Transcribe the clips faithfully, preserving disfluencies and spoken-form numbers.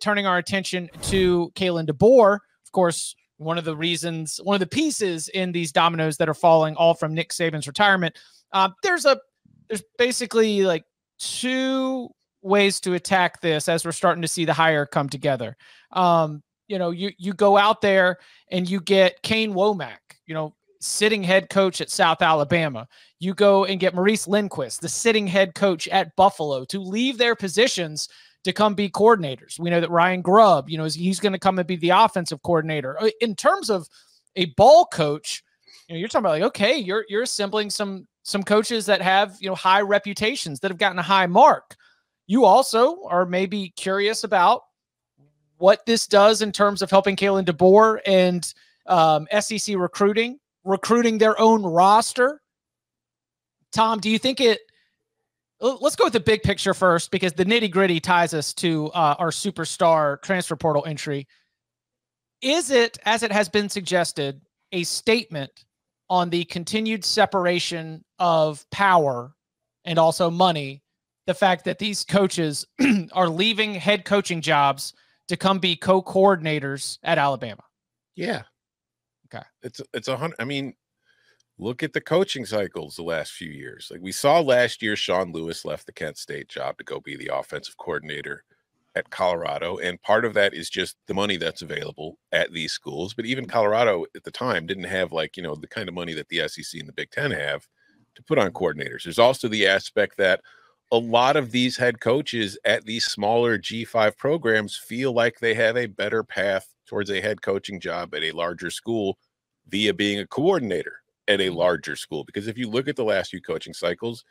turning our attention to Kalen DeBoer, of course, one of the reasons, one of the pieces in these dominoes that are falling all from Nick Saban's retirement. Uh, there's a, there's basically like two ways to attack this as we're starting to see the hire come together. Um, you know, you, you go out there and you get Kane Wommack, you know, sitting head coach at South Alabama. You go and get Maurice Lindquist, the sitting head coach at Buffalo, to leave their positions to come be coordinators. We know that Ryan Grubb, you know, he's going to come and be the offensive coordinator. In terms of a ball coach, you know, you're talking about like, okay, you're, you're assembling some, some coaches that have, you know, high reputations that have gotten a high mark. You also are maybe curious about what this does in terms of helping Kalen DeBoer and um, S E C recruiting, recruiting their own roster. Tom, do you think it, let's go with the big picture first, because the nitty gritty ties us to uh, our superstar transfer portal entry. Is it, as it has been suggested, a statement on the continued separation of power and also money, the fact that these coaches are leaving head coaching jobs to come be co-coordinators at Alabama? Yeah. Okay. It's, it's a hundred. I mean, look at the coaching cycles the last few years. Like we saw last year, Sean Lewis left the Kent State job to go be the offensive coordinator at Colorado. And part of that is just the money that's available at these schools. But even Colorado at the time didn't have like, you know, the kind of money that the S E C and the Big Ten have to put on coordinators. There's also the aspect that a lot of these head coaches at these smaller G five programs feel like they have a better path towards a head coaching job at a larger school via being a coordinator at a larger school. Because if you look at the last few coaching cycles,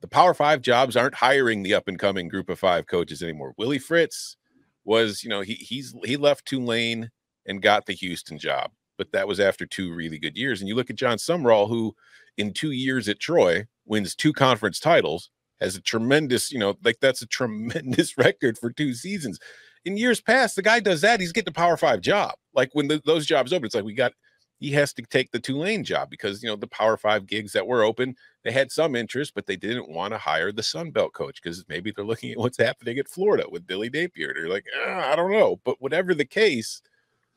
the Power Five jobs aren't hiring the up and coming group of five coaches anymore. Willie Fritz was, you know, he he's he left Tulane and got the Houston job, but that was after two really good years. And you look at John Sumrall, who in two years at Troy wins two conference titles, has a tremendous, you know, like that's a tremendous record for two seasons. In years past, the guy does that, he's getting a Power Five job. Like when the, those jobs open, it's like we got. He has to take the Tulane job because, you know, the Power Five gigs that were open, they had some interest, but they didn't want to hire the Sun Belt coach because maybe they're looking at what's happening at Florida with Billy Napier. They're like, ah, I don't know. But whatever the case,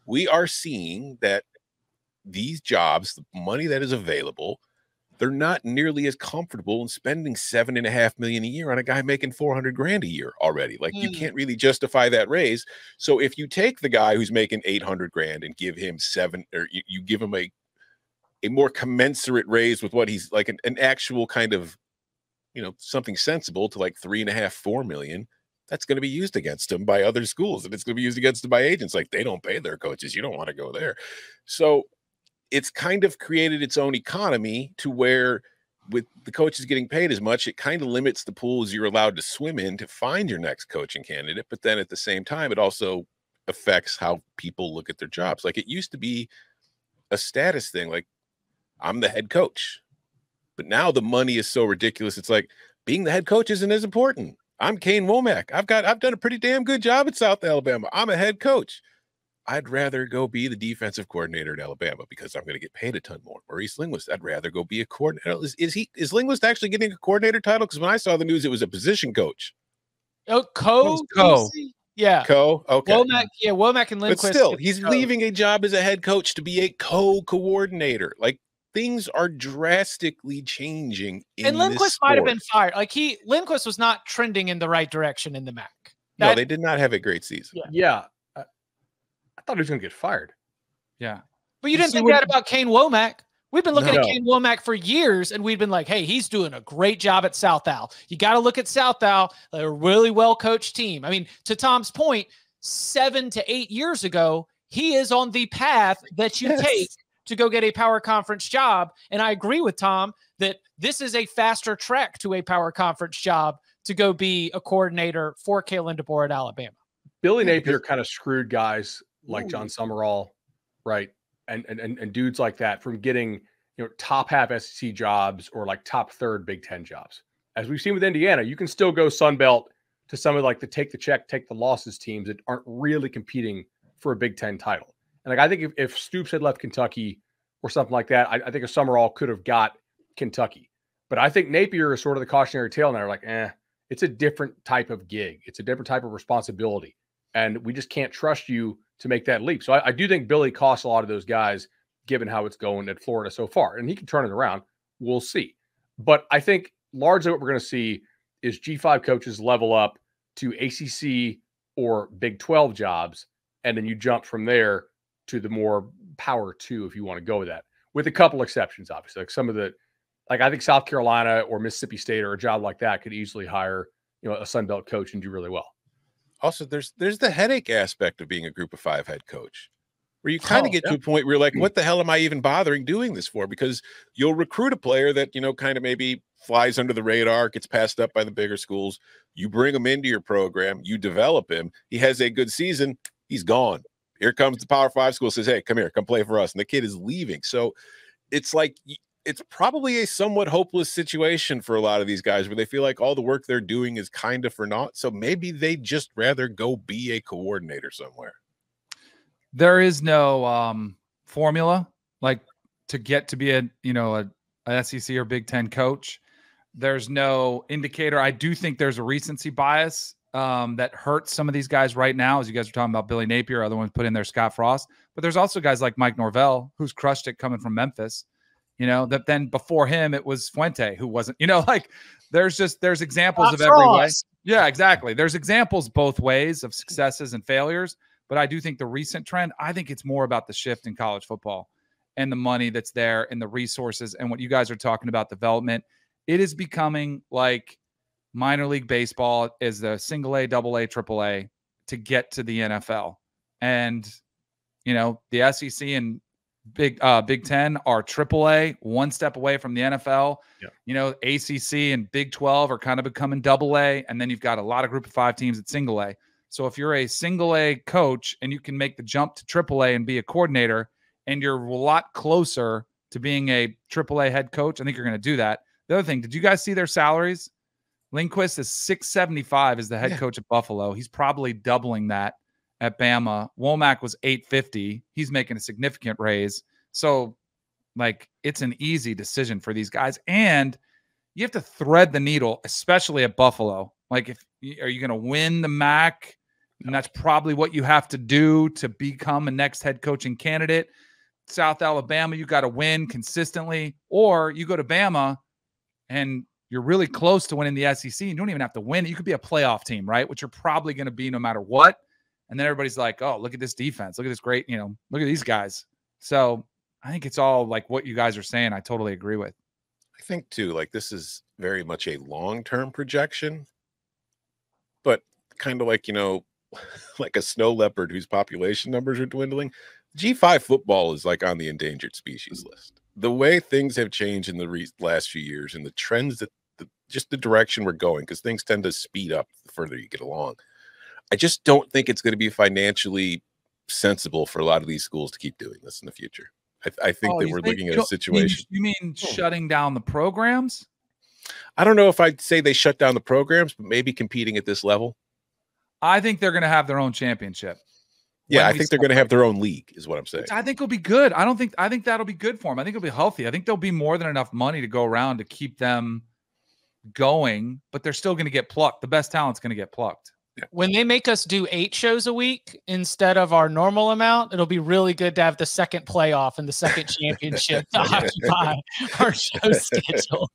we are seeing that these jobs, the money that is available, they're not nearly as comfortable in spending seven and a half million a year on a guy making four hundred grand a year already. Like mm. you can't really justify that raise. So if you take the guy who's making eight hundred grand and give him seven, or you, you give him a, a more commensurate raise with what he's like an, an actual kind of, you know, something sensible to like three and a half, four million, that's going to be used against him by other schools. And it's going to be used against him by agents. Like they don't pay their coaches. You don't want to go there. So it's kind of created its own economy to where with the coaches getting paid as much, it kind of limits the pools you're allowed to swim in to find your next coaching candidate. But then at the same time, it also affects how people look at their jobs. Like it used to be a status thing. Like I'm the head coach, but now the money is so ridiculous. It's like being the head coach isn't as important. I'm Kane Wommack. I've got, I've done a pretty damn good job at South Alabama. I'm a head coach. I'd rather go be the defensive coordinator at Alabama because I'm going to get paid a ton more. Maurice Lindquist, I'd rather go be a coordinator. Is, is he is Lindquist actually getting a coordinator title? Because when I saw the news, it was a position coach. Oh, co, co, yeah, co. Okay, Wommack, yeah, Wommack and Lindquist. But still, he's co. leaving a job as a head coach to be a co-coordinator. Like things are drastically changing. In and Lindquist might have been fired. Like he, Lindquist was not trending in the right direction in the M A C. That, no, they did not have a great season. Yeah. yeah. I thought he was going to get fired. Yeah. But you didn't think that about Kane Wommack. We've been looking at Kane Wommack for years, and we've been like, hey, he's doing a great job at South Al. You got to look at South Al. They're a really well-coached team. I mean, to Tom's point, seven to eight years ago, he is on the path that you yes. take to go get a power conference job. And I agree with Tom that this is a faster track to a power conference job to go be a coordinator for Kalen DeBoer at Alabama. Billy Napier kind of screwed guys like John Sumrall, right, and, and and dudes like that from getting, you know, top half S E C jobs or like top third Big Ten jobs. As we've seen with Indiana, you can still go Sun Belt to some of like the take the check, take the losses teams that aren't really competing for a Big Ten title. And like I think if, if Stoops had left Kentucky or something like that, I, I think if Sumrall could have got Kentucky. But I think Napier is sort of the cautionary tale now. Like, eh, it's a different type of gig. It's a different type of responsibility. and we just can't trust you to make that leap. So I, I do think Billy costs a lot of those guys, given how it's going at Florida so far. And he can turn it around. We'll see. But I think largely what we're going to see is G five coaches level up to A C C or Big twelve jobs, and then you jump from there to the more power two, if you want to go with that, with a couple exceptions, obviously. Like some of the, like I think South Carolina or Mississippi State or a job like that could easily hire, you know, a Sunbelt coach and do really well. Also, there's there's the headache aspect of being a group of five head coach, where you kind of oh, get yeah. to a point where you're like, what the hell am I even bothering doing this for? Because you'll recruit a player that, you know, kind of maybe flies under the radar, gets passed up by the bigger schools. You bring him into your program. You develop him. He has a good season. He's gone. Here comes the Power Five school, says, hey, come here, come play for us. And the kid is leaving. So it's like, it's probably a somewhat hopeless situation for a lot of these guys, where they feel like all the work they're doing is kind of for naught. So maybe they just rather go be a coordinator somewhere. There is no um, formula like to get to be a, you know, a, a S E C or Big Ten coach. There's no indicator. I do think there's a recency bias um, that hurts some of these guys right now. As you guys are talking about Billy Napier, other ones put in there, Scott Frost, but there's also guys like Mike Norvell, who's crushed it coming from Memphis, you know, that then before him, it was Fuente who wasn't, you know, like there's just, there's examples That's of every way. Yeah, exactly. There's examples both ways of successes and failures. But I do think the recent trend, I think it's more about the shift in college football and the money that's there and the resources and what you guys are talking about, development. It is becoming like minor league baseball is the single A, double A, triple A to get to the N F L. And, you know, the S E C and Big uh, Big Ten are triple A, one step away from the N F L. Yeah. You know, A C C and Big twelve are kind of becoming double A. And then you've got a lot of group of five teams at single A. So if you're a single A coach and you can make the jump to triple A and be a coordinator, and you're a lot closer to being a triple A head coach, I think you're going to do that. The other thing, did you guys see their salaries? Lindquist is six seventy-five as the head yeah. coach at Buffalo. He's probably doubling that at Bama. Wommack was eight fifty. He's making a significant raise. So like it's an easy decision for these guys. And you have to thread the needle, especially at Buffalo. Like if are you going to win the M A C? And that's probably what you have to do to become a next head coaching candidate. South Alabama, you got to win consistently, or you go to Bama and you're really close to winning the S E C. You don't even have to win. You could be a playoff team, right? Which you're probably going to be no matter what. And then everybody's like, oh, look at this defense. Look at this great, you know, look at these guys. So I think it's all like what you guys are saying. I totally agree with. I think too, like this is very much a long-term projection, but kind of like, you know, like a snow leopard whose population numbers are dwindling. G five football is like on the endangered species list. The way things have changed in the re last few years and the trends that the, just the direction we're going, because things tend to speed up the further you get along. I just don't think it's going to be financially sensible for a lot of these schools to keep doing this in the future. I, I think oh, that we're looking at a situation. You mean shutting down the programs? I don't know if I'd say they shut down the programs, but maybe competing at this level. I think they're going to have their own championship. Yeah, I think they're going to have their own league is what I'm saying. I think it'll be good. I don't think I think that'll be good for them. I think it'll be healthy. I think there'll be more than enough money to go around to keep them going, but they're still going to get plucked. The best talent's going to get plucked. When they make us do eight shows a week instead of our normal amount, it'll be really good to have the second playoff and the second championship to occupy our show schedule.